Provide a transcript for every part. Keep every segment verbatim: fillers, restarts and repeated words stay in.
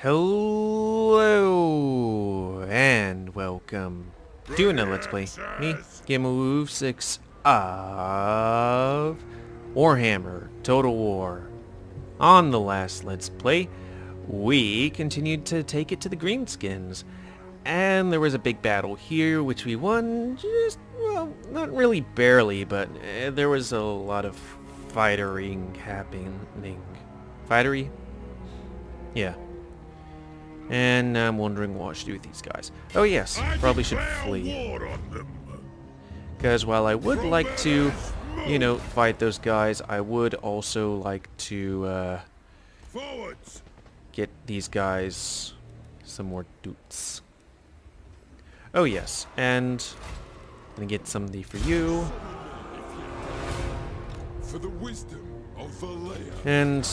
Hello and welcome to another Let's Play. Me, GamerWolf six of Warhammer Total War. On the last Let's Play, we continued to take it to the Greenskins, and there was a big battle here which we won. Just well, not really barely, but uh, there was a lot of fightering happening. Fightery, yeah. And I'm wondering what I should do with these guys. Oh yes, probably should flee. Because while I would like to, you know, fight those guys, I would also like to uh, get these guys some more dudes. Oh yes, and I'm gonna get something for you. For the wisdom of Valea. And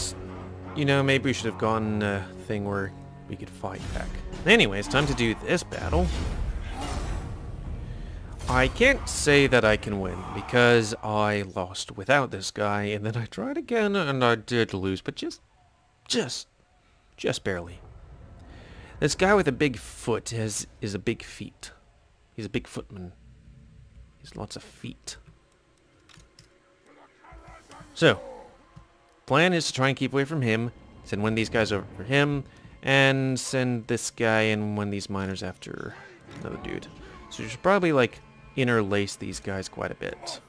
you know, maybe we should have gotten a thing where we could fight back. Anyway, it's time to do this battle. I can't say that I can win because I lost without this guy, and then I tried again and I did lose, but just, just, just barely. This guy with a big foot has is a big feet. He's a big footman. He's lots of feet. So, plan is to try and keep away from him, send one of these guys over for him, and send this guy and one of these miners after another dude. So you should probably, like, interlace these guys quite a bit.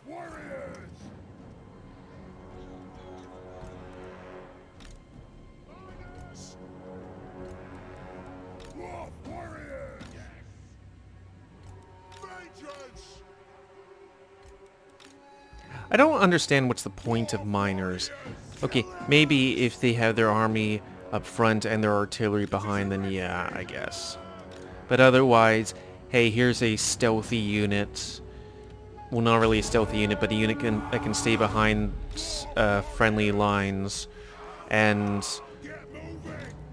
I don't understand what's the point of miners. Okay, maybe if they have their army up front and their artillery behind, then yeah, I guess. But otherwise, hey, here's a stealthy unit. Well, not really a stealthy unit, but a unit can, that can stay behind uh, friendly lines, and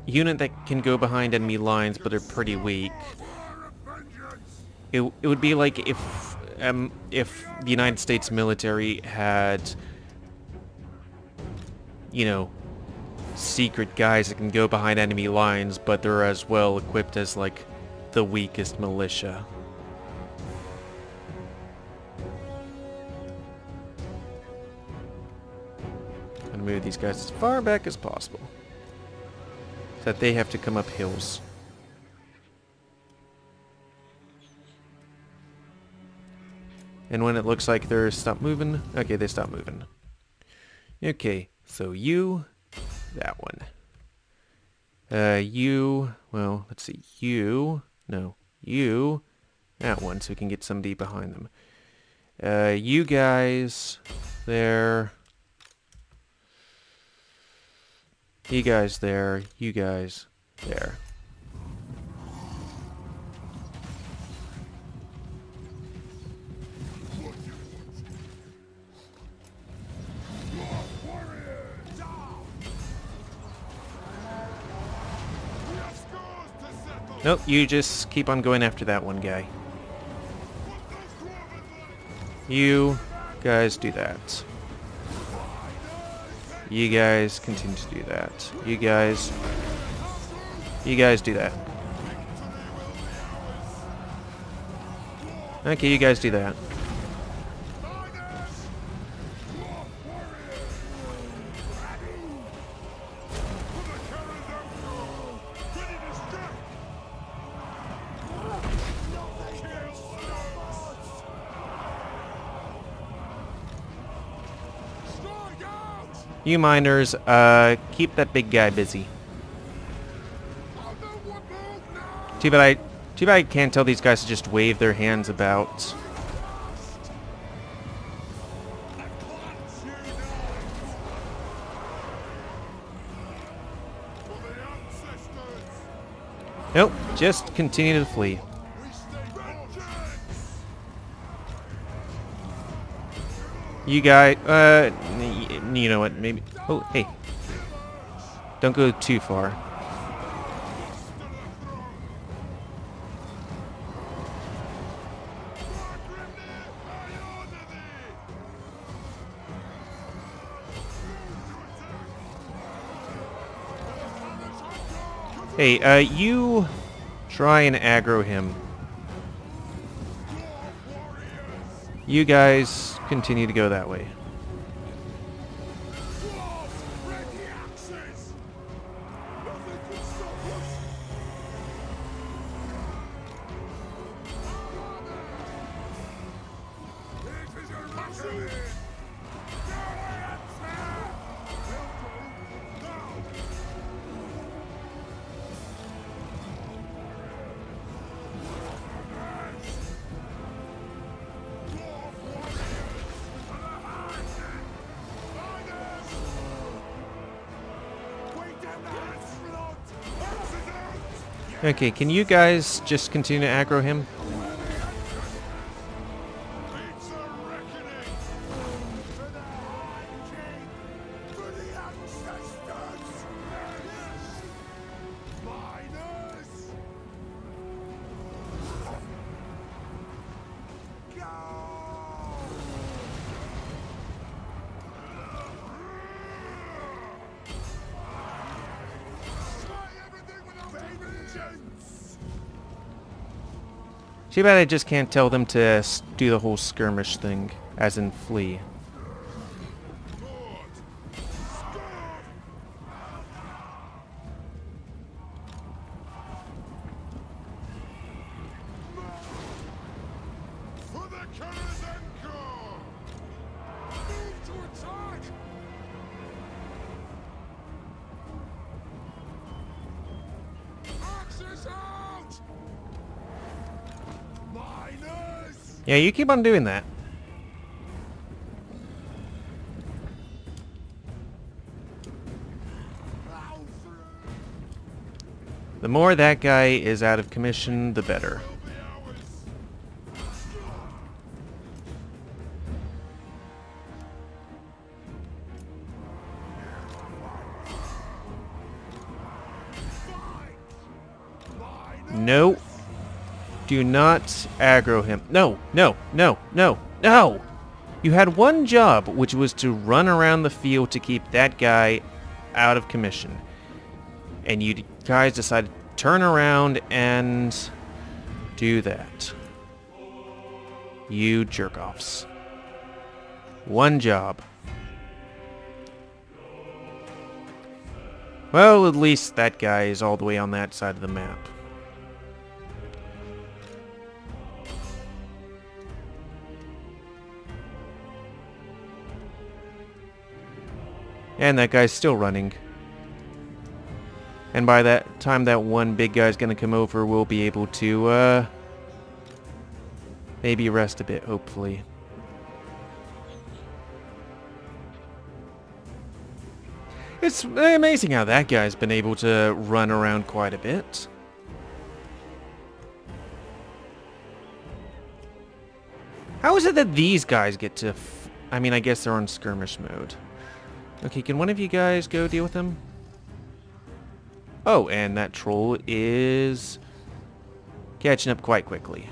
unit that can go behind enemy lines, but are pretty weak. It it would be like if um if the United States military had, you know, secret guys that can go behind enemy lines, but they're as well equipped as, like, the weakest militia. I'm gonna move these guys as far back as possible, so that they have to come up hills. And when it looks like they're stopped moving, okay, they stop moving. Okay, so you... that one. Uh, you, well, let's see, you, no, you, that one, so we can get somebody behind them. Uh, you guys, there, you guys there, you guys there. Nope, you just keep on going after that one guy. You guys do that. You guys continue to do that. You guys... You guys do that. Okay, you guys do that. You miners, uh, keep that big guy busy. Too bad I, too bad I can't tell these guys to just wave their hands about. Nope, just continue to flee. You guys, uh, you know what, maybe, oh, hey, don't go too far. Hey, uh, you try and aggro him. You guys continue to go that way. Okay, can you guys just continue to aggro him? Too bad I just can't tell them to do the whole skirmish thing, as in flee. Yeah, you keep on doing that. The more that guy is out of commission, the better. No. Do not aggro him. No, no, no, no, no! You had one job, which was to run around the field to keep that guy out of commission. And you guys decided to turn around and do that. You jerk-offs. One job. Well, at least that guy is all the way on that side of the map. And that guy's still running. And by that time that one big guy's gonna come over, we'll be able to, uh... maybe rest a bit, hopefully. It's amazing how that guy's been able to run around quite a bit. How is it that these guys get to... F I mean, I guess they're on skirmish mode. Okay, can one of you guys go deal with him? Oh, and that troll is catching up quite quickly.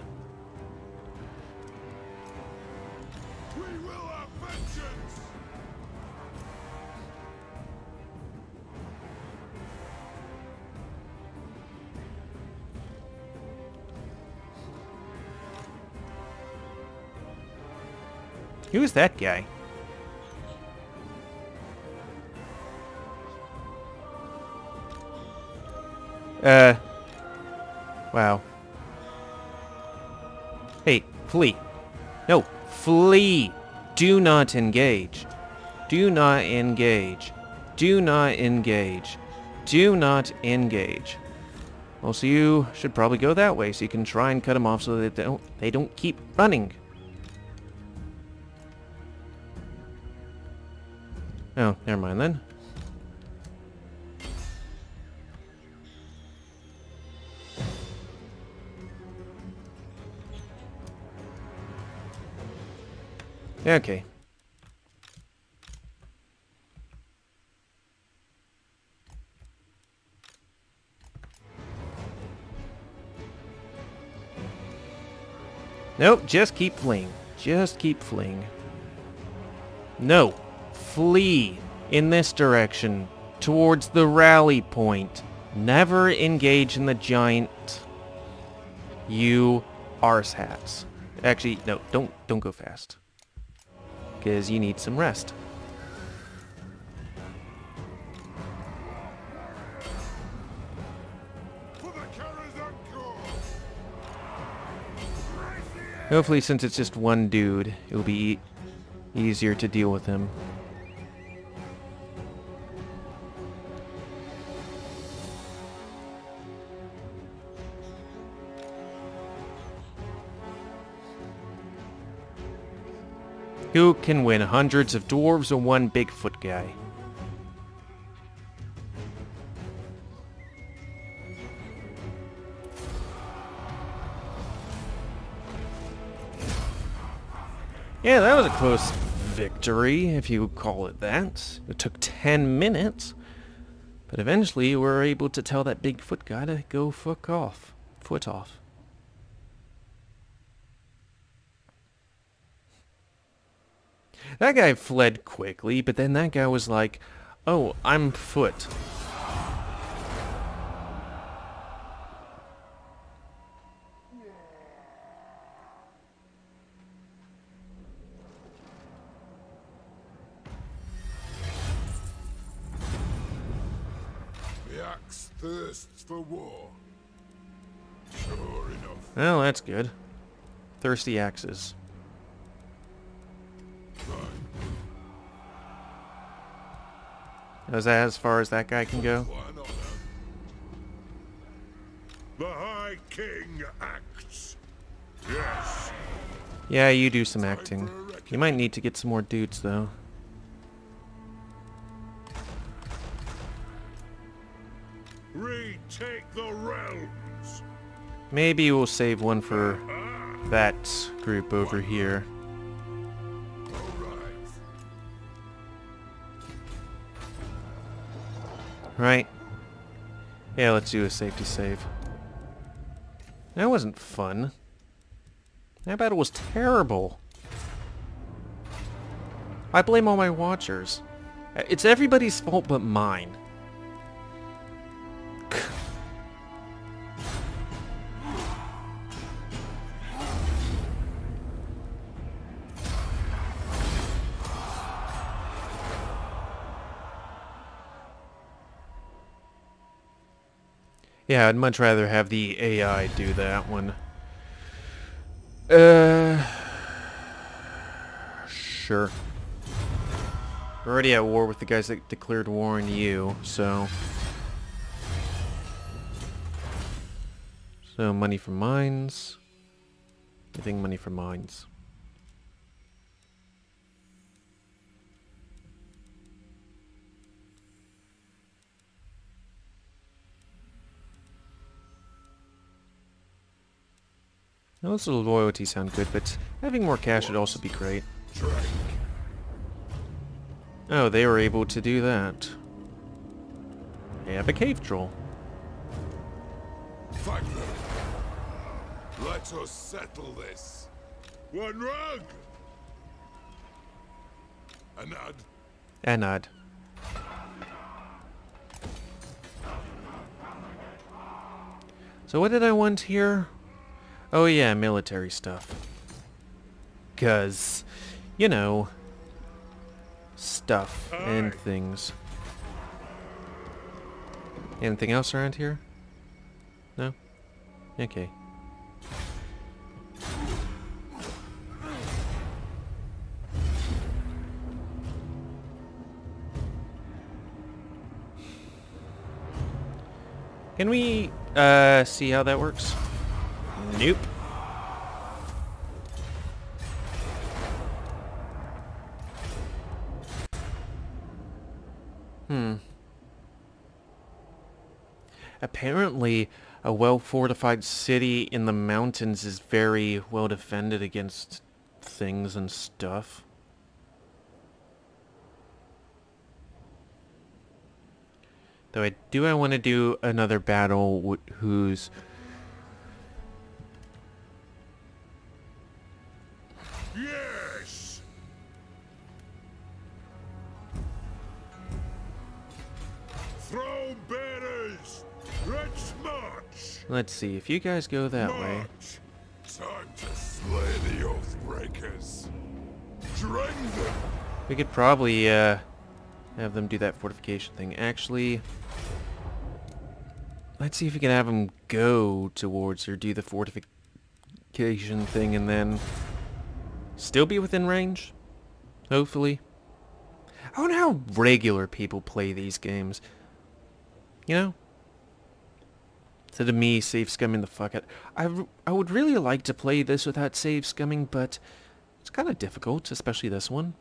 We will have vengeance. Who is that guy? Uh, wow. Hey, flee. No, flee. Do not engage. Do not engage. Do not engage. Do not engage. Also, you should probably go that way so you can try and cut them off so that they don't, they don't keep running. Oh, never mind then. Okay. Nope, just keep fleeing. Just keep fleeing. No. Flee in this direction, towards the rally point. Never engage in the giant, you arse-hats. Actually, no, don't, don't go fast. Because you need some rest. Hopefully, since it's just one dude, it'll be e- easier to deal with him. Who can win? Hundreds of dwarves or one Bigfoot guy? Yeah, that was a close victory, if you would call it that. It took ten minutes, but eventually we were able to tell that Bigfoot guy to go fuck off. Foot off. That guy fled quickly, but then that guy was like, oh, I'm foot. The axe thirsts for war. Sure enough. Well, that's good. Thirsty axes. Is that as far as that guy can go? The High King acts. Yes. Yeah, you do some acting. You might need to get some more dudes, though. Retake the realms. Maybe we'll save one for that group over here. Right. Yeah, let's do a safety save. That wasn't fun. That battle was terrible. I blame all my watchers. It's everybody's fault but mine. Yeah, I'd much rather have the A I do that one. Uh, sure. We're already at war with the guys that declared war on you, so... So, money for mines. I think money for mines. Those little loyalties sound good, but having more cash would also be great. Oh, they were able to do that. They have a cave troll. Finally. Let us settle this. One rug. Anad. Anad. So what did I want here? Oh yeah, military stuff. 'Cause, you know, stuff and things. Anything else around here? No? Okay. Can we, uh, see how that works? Nope. Hmm. Apparently, a well-fortified city in the mountains is very well defended against things and stuff. Though I do I want to do another battle with who's... Let's see, if you guys go that March. way. Time to slay the oath breakers. Drain them. We could probably uh, have them do that fortification thing. Actually, let's see if we can have them go towards or do the fortification thing and then still be within range, hopefully. I wonder how regular people play these games. You know? So to me, save scumming the fuck out. I, I would really like to play this without save scumming, but it's kind of difficult, especially this one.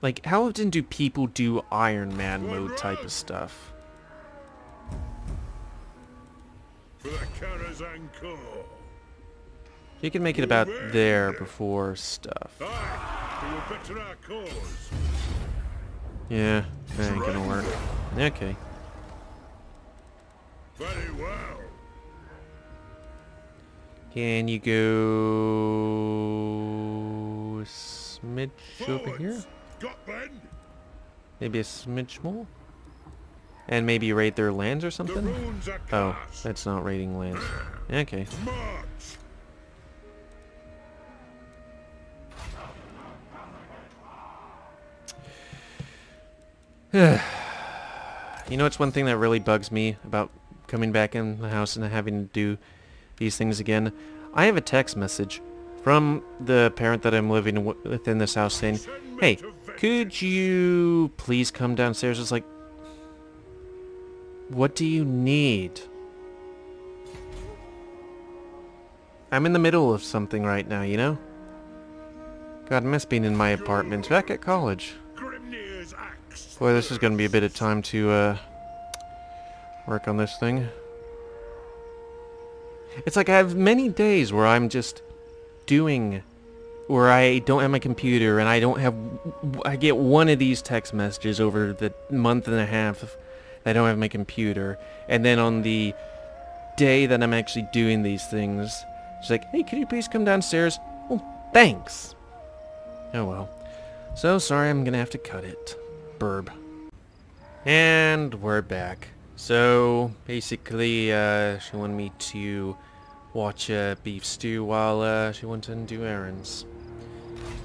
Like, how often do people do Iron Man mode type of stuff? For the Karazhan Corps. You can make it about there before stuff. Yeah, that ain't gonna work. Okay. Very well. Can you go a smidge over here? Maybe a smidge more? And maybe raid their lands or something? Oh, that's not raiding lands. Okay. You know, it's one thing that really bugs me about coming back in the house and having to do these things again. I have a text message from the parent that I'm living w within this house saying, "Hey, could you please come downstairs?" It's like, what do you need? I'm in the middle of something right now, you know? God, I miss being in my apartment back at college. Boy, this is going to be a bit of time to uh, work on this thing. It's like I have many days where I'm just doing, where I don't have my computer and I don't have, I get one of these text messages over the month and a half that I don't have my computer. And then on the day that I'm actually doing these things, it's like, "Hey, could you please come downstairs?" Well, thanks. Oh well. So sorry, I'm going to have to cut it. Burb. And we're back. So basically uh, she wanted me to watch uh, beef stew while uh, she went and do errands.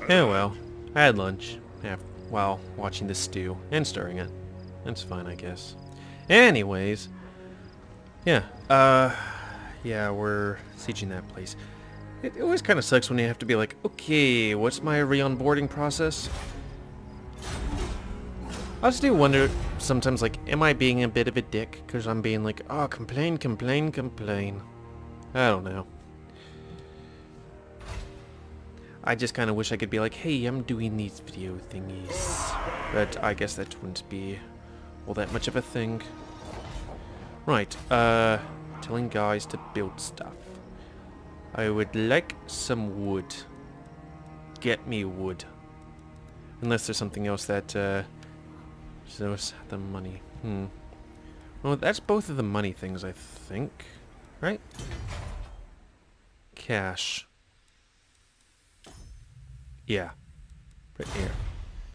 Oh well, I had lunch after, while watching the stew and stirring it. That's fine, I guess. Anyways, yeah, uh, yeah, we're sieging that place. It, it always kind of sucks when you have to be like, okay, what's my re-onboarding process? I just do wonder sometimes, like, am I being a bit of a dick? Because I'm being like, oh, complain, complain, complain. I don't know. I just kind of wish I could be like, hey, I'm doing these video thingies. But I guess that wouldn't be all that much of a thing. Right, uh, telling guys to build stuff. I would like some wood. Get me wood. Unless there's something else that, uh... so it's the money. Hmm. Well, that's both of the money things, I think. Right? Cash. Yeah. Right here.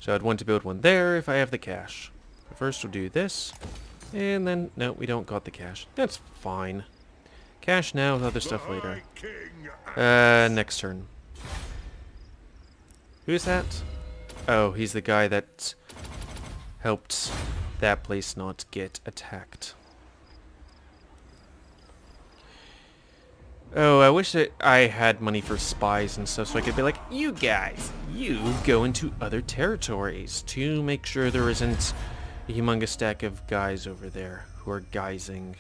So I'd want to build one there if I have the cash. First we'll do this. And then, no, we don't got the cash. That's fine. Cash now with other stuff later. Uh, next turn. Who's that? Oh, he's the guy that's helped that place not get attacked. Oh, I wish that I had money for spies and stuff so I could be like, you guys, you go into other territories to make sure there isn't a humongous stack of guys over there who are guising.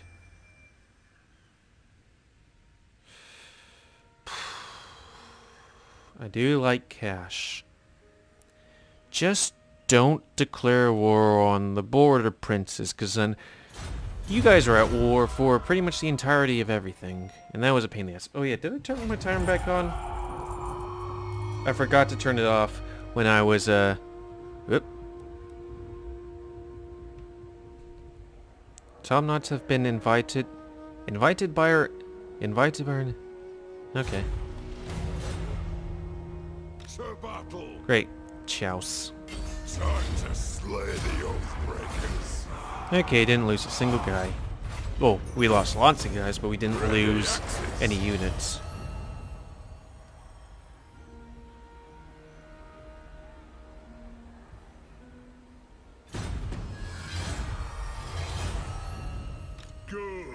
I do like cash. Just don't declare war on the border princes, because then you guys are at war for pretty much the entirety of everything. And that was a pain in the ass. Oh yeah, did I turn my timer back on? I forgot to turn it off when I was, uh... whoop. Tom Knots have been invited... Invited by our... Invited by our... Okay. Great. Chouse. Time to slay the oath breakers. Okay, didn't lose a single guy. Well, we lost lots of guys, but we didn't lose any units.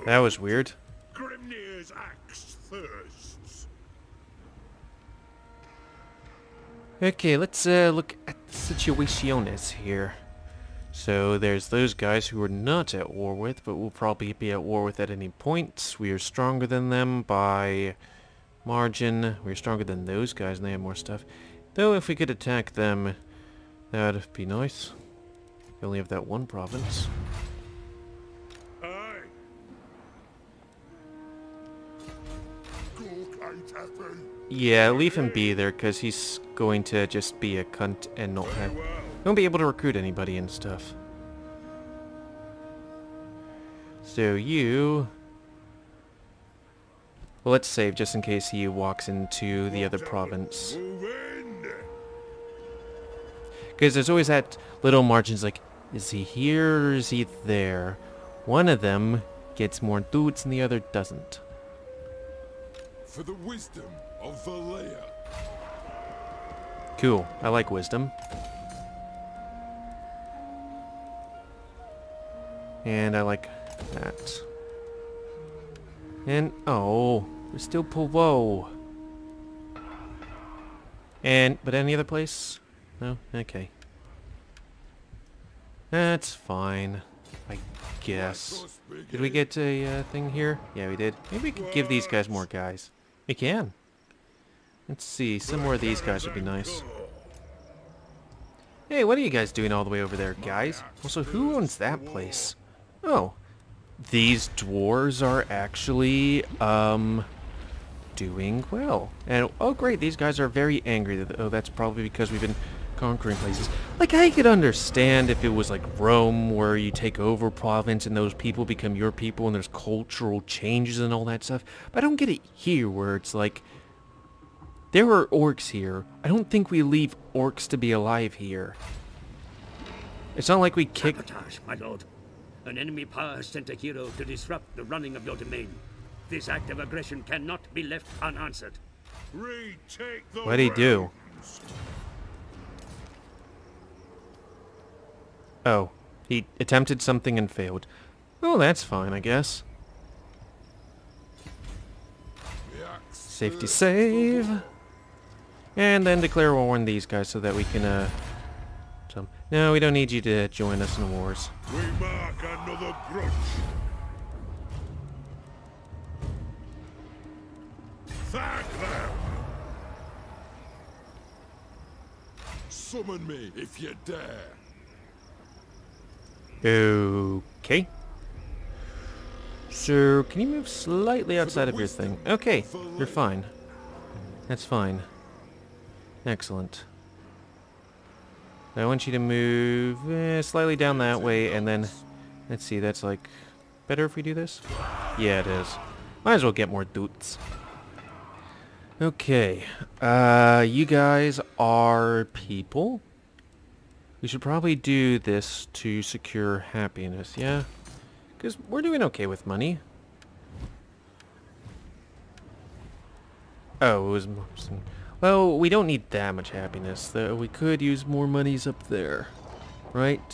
That was weird. Grimnir's axe thirsts. Okay, let's uh, look at situations here. So there's those guys who we're not at war with, but we'll probably be at war with at any point. We are stronger than them by margin. We're stronger than those guys, and they have more stuff. Though if we could attack them, that would be nice. We only have that one province. Yeah, leave him be there, because he's going to just be a cunt and not have... won't be able to recruit anybody and stuff. So you... well, let's save, just in case he walks into the other province. Because there's always that little margins like, is he here or is he there? One of them gets more dudes and the other doesn't. For the wisdom of Valea. Cool. I like wisdom. And I like that. And oh, we're still below. And but any other place? No. Okay. That's fine, I guess. Did we get a uh, thing here? Yeah, we did. Maybe we could give these guys more guys. We can. Let's see, some more of these guys would be nice. Hey, what are you guys doing all the way over there, guys? Also, who owns that place? Oh, these dwarves are actually um, doing well. And oh great, these guys are very angry. Oh, that's probably because we've been conquering places. Like, I could understand if it was like Rome, where you take over province and those people become your people and there's cultural changes and all that stuff, but I don't get it here, where it's like, there are orcs here. I don't think we leave orcs to be alive here. It's not like we kick... Sabotage, my lord. An enemy power has sent a hero to disrupt the running of your domain. This act of aggression cannot be left unanswered. What'd he do? Oh, he attempted something and failed. Oh, that's fine, I guess. Safety save. And then declare war on these guys so that we can, uh... some... no, we don't need you to join us in wars. We mark another grudge. Thank them. Summon me if you dare. Okay. So, can you move slightly outside of your thing? Okay, you're fine. That's fine. Excellent. Now I want you to move eh, slightly down that way, and then... let's see, that's like... better if we do this? Yeah, it is. Might as well get more dudes. Okay. Uh, you guys are people. We should probably do this to secure happiness, yeah? Because we're doing okay with money. Oh, it was... well, we don't need that much happiness, though. We could use more monies up there. Right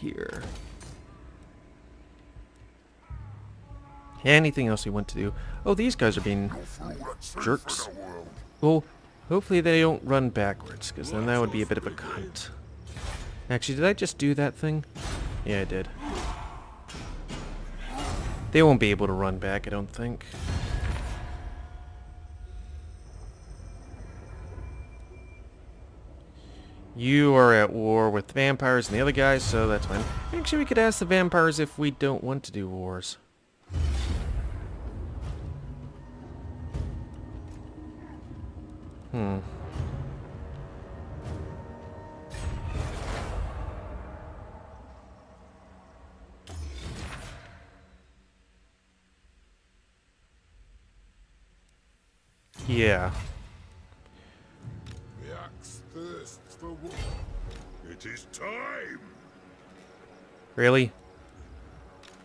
here. Anything else you want to do? Oh, these guys are being jerks. Well, hopefully they don't run backwards, because then that would be a bit of a cunt. Actually, did I just do that thing? Yeah, I did. They won't be able to run back, I don't think. You are at war with the vampires and the other guys, so that's fine. Actually, we could ask the vampires if we don't want to do wars. Hmm. Yeah. The axe thirsts for war. It is time. Really?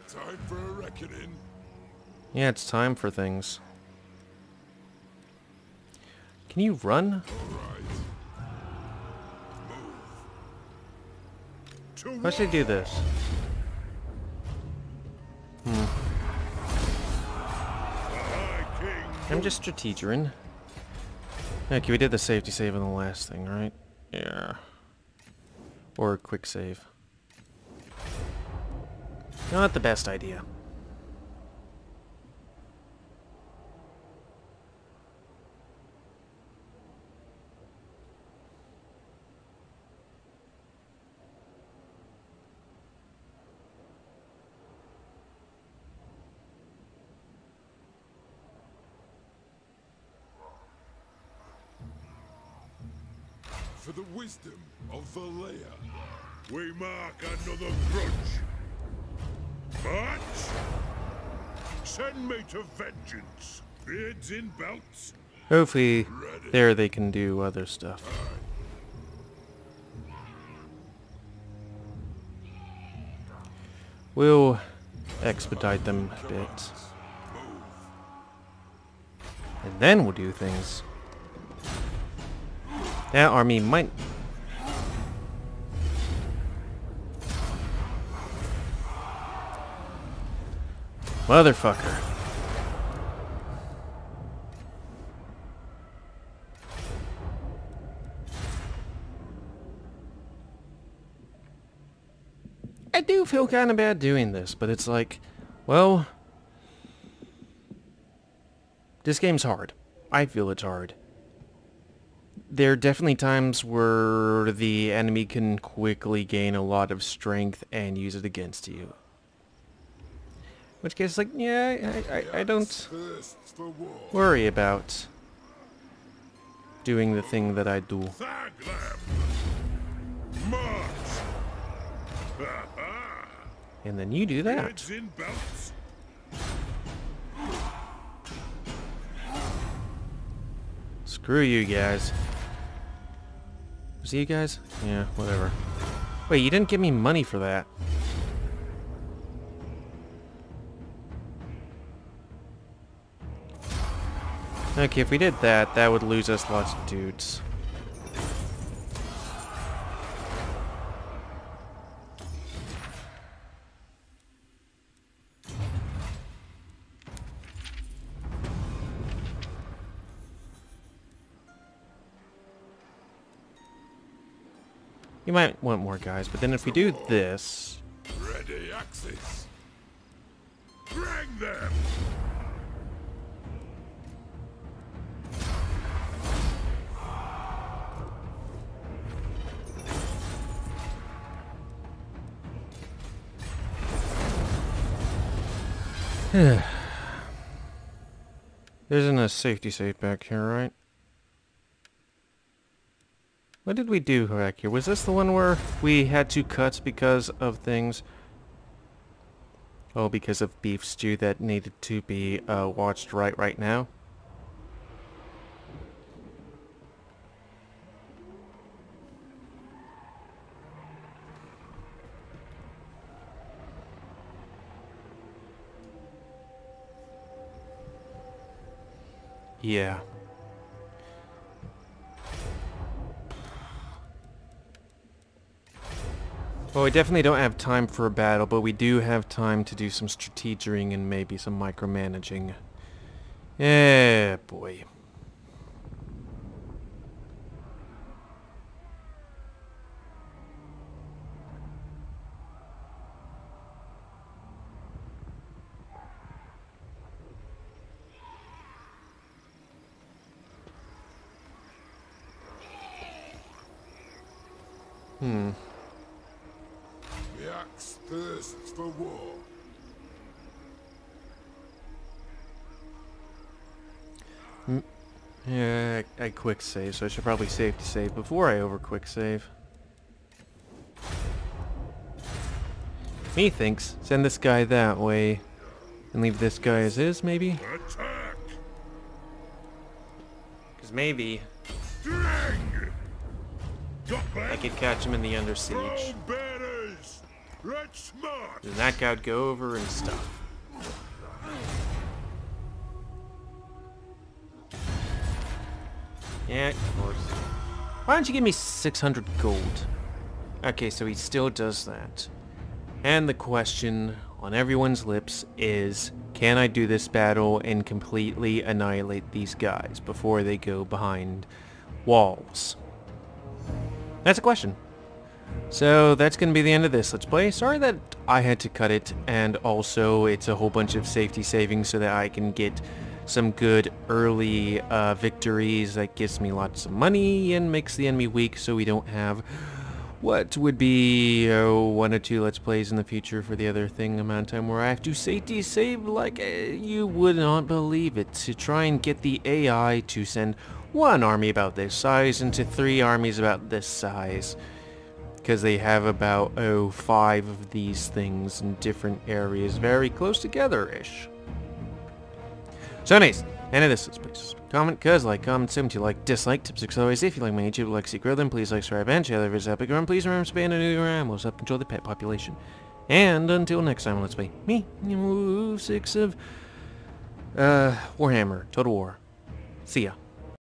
Time for a reckoning. Yeah, it's time for things. Can you run? All right. Why should I do this? Hmm. I'm just strategering. Okay, we did the safety save in the last thing, right? Yeah. Or a quick save. Not the best idea. For the wisdom of Valea, we mark another grudge. But send me to vengeance. Beards in belts. Hopefully, ready. There they can do other stuff. We'll expedite them a bit, and then we'll do things. That army might... Motherfucker. I do feel kind of bad doing this, but it's like, well... This game's hard. I feel it's hard. There are definitely times where the enemy can quickly gain a lot of strength and use it against you. In which case, like, yeah, I, I, I don't worry about doing the thing that I do. And then you do that. Screw you guys. See you guys? Yeah, whatever. Wait, you didn't give me money for that. Okay, if we did that, that would lose us lots of dudes. You might want more guys, but then if we do this... Ready axes. Bring them. There isn't a safety safe back here, right? What did we do back here? Was this the one where we had two cuts because of things? Oh, because of beef stew that needed to be uh, watched right right now? Yeah. Well, we definitely don't have time for a battle, but we do have time to do some strategizing and maybe some micromanaging. Yeah, boy. Hmm. The axe thirsts for war. Mm, yeah, I, I quick save, so I should probably save to save before I over quick save. Methinks, send this guy that way and leave this guy as is, maybe? Because maybe I could catch him in the under siege. Then that guy would go over and stuff. Yeah, of course. Why don't you give me six hundred gold? Okay, so he still does that. And the question on everyone's lips is, can I do this battle and completely annihilate these guys before they go behind walls? That's a question. So that's going to be the end of this Let's Play. Sorry that I had to cut it, and also it's a whole bunch of safety savings so that I can get some good early uh, victories that gives me lots of money and makes the enemy weak, so we don't have what would be oh, one or two Let's Plays in the future for the other thing amount of time where I have to safety save like uh, you would not believe it to try and get the A I to send one army about this size into three armies about this size. Because they have about, oh, five of these things in different areas, very close together-ish. So anyways, end of this, please. Comment, cuz, like, comment, sub, you like, dislike, tips, six always. If you like my YouTube, like, see, grow them, please like, subscribe, and share this epic run. Please remember to spam a new animals, help control the pet population. And until next time, let's play me, GamerWolfSix of, uh, Warhammer, Total War. See ya.